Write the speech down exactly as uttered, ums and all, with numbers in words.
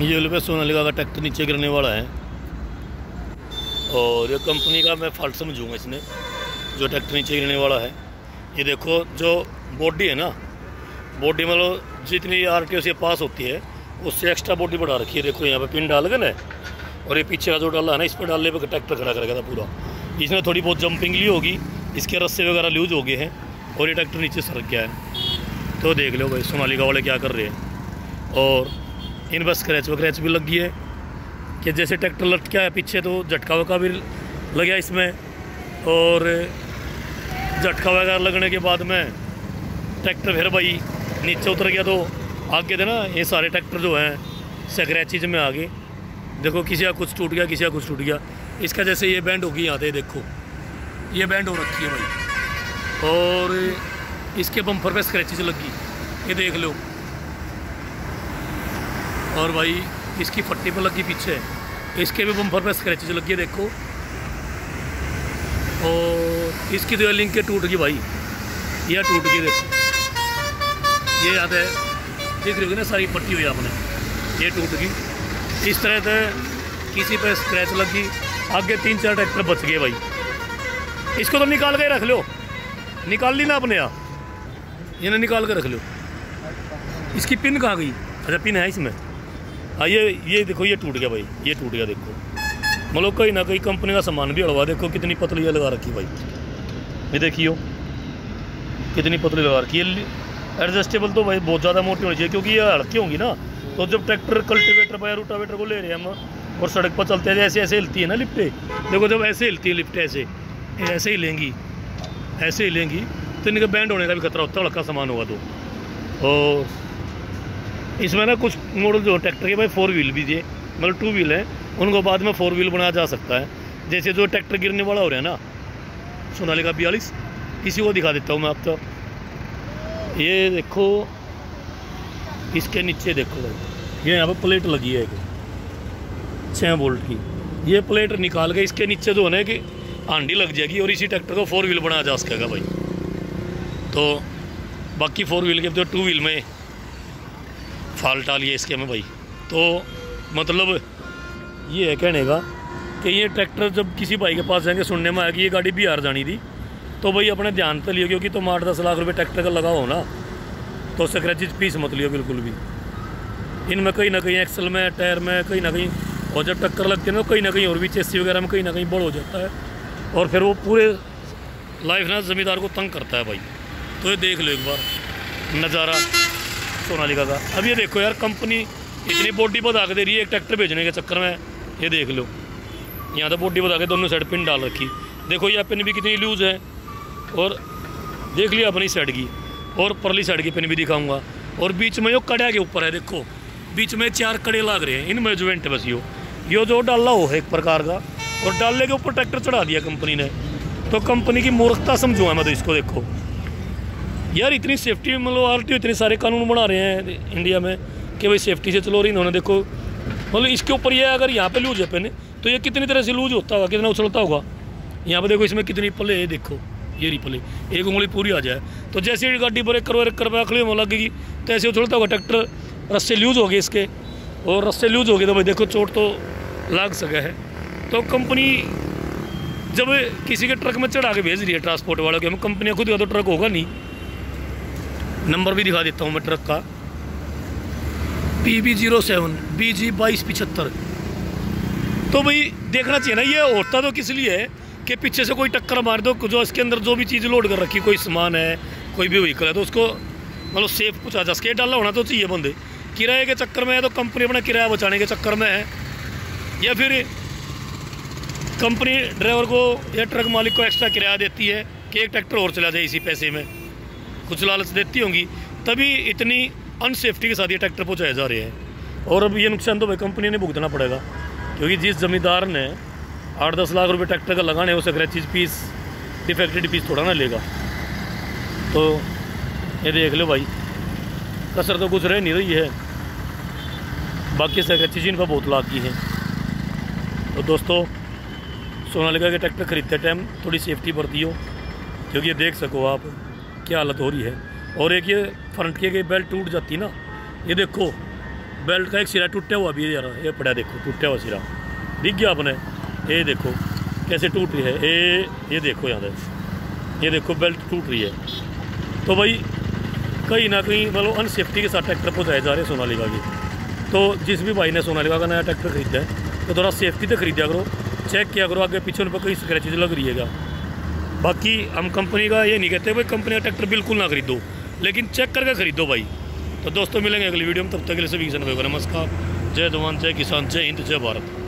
ये लो पे सोनालिका का ट्रैक्टर नीचे गिरने वाला है और ये कंपनी का मैं फॉल्ट समझूंगा इसने, जो ट्रैक्टर नीचे गिरने वाला है। ये देखो जो बॉडी है ना, बॉडी मतलब जितनी आरटीओ से पास होती है उससे एक्स्ट्रा बॉडी बढ़ा रखी है। देखो यहाँ पे पिन डाल गए ना, और ये पीछे का जो डाला है ना, इस पर डालने पर ट्रैक्टर खड़ा कर गया था पूरा। इसने थोड़ी बहुत जंपिंग ली होगी, इसके रस्से वगैरह लूज हो गए हैं और ये ट्रैक्टर नीचे सरक गया है। तो देख लो भाई सोनालिका वाले क्या कर रहे हैं। और इन बस स्क्रैच वक्रैच भी लग गई है कि जैसे ट्रैक्टर लटका है पीछे तो झटका वका भी लगा इसमें, और झटका वगैरह लगने के बाद में ट्रैक्टर फिर भाई नीचे उतर गया। तो आगे थे ना ये सारे ट्रैक्टर जो हैं स्क्रैचेज में आ गए। देखो किसी का कुछ टूट गया, किसी का कुछ टूट गया। इसका जैसे ये बैंड हो गई यहाँ थे, देखो ये बैंड हो रखी है भाई, और इसके बम्पर पर स्क्रैचेज लग गई, ये देख लो। और भाई इसकी फट्टी पर लगी पीछे, इसके भी बम्पर पर स्क्रैचेज लगी है देखो, और इसकी तो लिंक के टूट गई भाई, यह टूट गई देखो, ये याद है देख रही हो ना, सारी फट्टी हुई आपने, ये टूट गई। इस तरह से किसी पर स्क्रैच लगी। आगे तीन चार ट्रैक्टर बच गए भाई। इसको तो निकाल के रख लो, निकाल ली ना आपने, यहाँ ये ना निकाल के रख लो। इसकी पिन कहाँ गई? अच्छा पिन है इसमें। हाँ ये ये देखो ये टूट गया भाई, ये टूट गया देखो। मतलब कहीं ना कहीं कंपनी का सामान भी अड़वा। देखो कितनी पतली लगा रखी भाई, ये देखियो कितनी पतली लगा रखी है। एडजस्टेबल तो भाई बहुत ज़्यादा मोटी होनी चाहिए, क्योंकि ये हड़की होंगी ना, तो जब ट्रैक्टर कल्टीवेटर पर रोटावेटर को ले रहे हैं हम और सड़क पर चलते हैं, ऐसे ऐसे हिलती है ना लिफ्टे। देखो जब ऐसे हिलती है लिफ्टे, ऐसे ऐसे ही लेंगी, ऐसे ही लेंगी तो इनका बैंड होने का भी खतरा होता है, हड़का सामान हुआ तो। और इसमें ना कुछ मॉडल जो ट्रैक्टर के भाई फोर व्हील भी दिए, मतलब टू व्हील है, उनको बाद में फोर व्हील बनाया जा सकता है। जैसे जो ट्रैक्टर गिरने वाला हो रहा है ना सोनालिका बयालीस, इसी को दिखा देता हूँ मैं आपको। ये देखो इसके नीचे देखो भाई, ये यहाँ पर प्लेट लगी है एक छः बोल्ट की, ये प्लेट निकाल के इसके नीचे जो है कि आंडी लग जाएगी और इसी ट्रैक्टर को फोर व्हील बनाया जा सकेगा भाई। तो बाकी फोर व्हील के तो टू व्हील में फॉल्ट आ लिया इसके में भाई। तो मतलब ये है कहने का कि ये ट्रैक्टर जब किसी भाई के पास जाएंगे, सुनने में आया कि ये गाड़ी बिहार जानी थी, तो भाई अपने ध्यान तो लियो, क्योंकि तुम आठ दस लाख रुपए ट्रैक्टर का लगाओ ना, तो स्क्रैचेज पीस मत लियो बिल्कुल भी। इनमें कहीं ना कहीं एक्सल में, टायर में कहीं ना कहीं, और जब टक्कर लगती है ना कहीं ना कहीं, और भी चेसी वगैरह में कहीं ना कहीं बड़ हो जाता है, और फिर वो पूरे लाइफ ना ज़मींदार को तंग करता है भाई। तो ये देख लो एक बार नज़ारा सोनालिका का। अब ये देखो यार कंपनी इतनी बॉडी बता के दे रही है एक ट्रैक्टर भेजने के चक्कर में। ये देख लो यहाँ तो बॉडी बता के दोनों साइड पिन डाल रखी, देखो ये पिन भी कितनी लूज है, और देख लिया अपनी साइड की और परली साइड की पिन भी दिखाऊंगा। और बीच में जो कड़ा के ऊपर है देखो, बीच में चार कड़े लग रहे हैं, इनमें ज्वाइंट बस यो यो जो डाला हो एक प्रकार का, और डालने के ऊपर ट्रैक्टर चढ़ा दिया कंपनी ने। तो कंपनी की मूर्खता समझूंगा मैं तो इसको। देखो यार इतनी सेफ्टी, मतलब आरटीओ इतने सारे कानून बना रहे हैं इंडिया में कि भाई सेफ्टी से चलो रही इन्होंने। देखो मतलब इसके ऊपर ये अगर यहाँ पे लूज है पेन, तो ये कितनी तरह से लूज होता होगा, कितना उछलता होगा। यहाँ पे देखो इसमें कितनी पले है, देखो ये रही पले, एक उंगली पूरी आ जाए तो जैसे ही गाड़ी ब्रेक करो ब्रेक कर अखली में लगेगी तो ऐसे उछलता होगा ट्रैक्टर। रस्से लूज हो गए इसके, और रस्से लूज हो गए तो भाई देखो चोट तो लग सका है। तो कंपनी जब किसी के ट्रक में चढ़ा के भेज रही है ट्रांसपोर्ट वालों के, कंपनी खुद का तो ट्रक होगा नहीं। नंबर भी दिखा देता हूँ मैं ट्रक का, P B zero seven B G बाईस पिछहत्तर। तो भाई देखना चाहिए ना, ये होता तो किस लिए है कि पीछे से कोई टक्कर मार दो, जो इसके अंदर जो भी चीज़ लोड कर रखी, कोई सामान है, कोई भी व्हीकल है, तो उसको मतलब सेफ कुछ आजा स्केट डालना होना तो चाहिए। बंदे किराए के चक्कर में है तो कंपनी अपना किराया बचाने के चक्कर में है, या फिर कंपनी ड्राइवर को या ट्रक मालिक को एक्स्ट्रा किराया देती है कि एक ट्रैक्टर और चला जाए इसी पैसे में, कुछ लालच देती होंगी, तभी इतनी अनसेफ्टी के साथ ये ट्रैक्टर पहुँचाए जा रहे हैं। और अब ये नुकसान तो भाई कंपनी ने भुगतना पड़ेगा, क्योंकि जिस ज़मींदार ने आठ दस लाख रुपए ट्रैक्टर का लगाने हो सक रहा है, चीज़ पीस डिफेक्टेड पीस थोड़ा ना लेगा। तो ये देख लो भाई कसर तो कुछ रह नहीं रही है, बाकी सक चीज़ इन पर बहुत लाग की है। तो दोस्तों सोनालिका के ट्रैक्टर खरीदते टाइम थोड़ी सेफ्टी बरती हो, क्योंकि ये देख सको आप क्या हालत हो रही है। और एक ये फ्रंट के, के बेल्ट टूट जाती ना, ये देखो बेल्ट का एक सिरा टूटा हुआ भी है यार, ये पड़ा देखो, टूटा हुआ सिरा दिख गया आपने, ये देखो कैसे टूट रही है, ये ये देखो यहाँ पर, ये देखो बेल्ट टूट रही है। तो भाई कहीं ना कहीं मतलब अनसेफ्टी के साथ ट्रैक्टर को जाए जा रहे हैं सोनालिका की। तो जिस भी भाई ने सोनालिका का नया ट्रैक्टर खरीदा है तो थोड़ा सेफ्टी से खरीदा करो, चेक किया करो आगे पीछे उन पर कहीं स्क्रैचेज लग रही है क्या। बाकी हम कंपनी का ये नहीं कहते भाई कंपनी का ट्रैक्टर बिल्कुल ना खरीदो, लेकिन चेक करके खरीदो भाई। तो दोस्तों मिलेंगे अगली वीडियो में, तब तक के लिए सभी किसान भाई को नमस्कार, जय जवान जय किसान, जय हिंद जय भारत।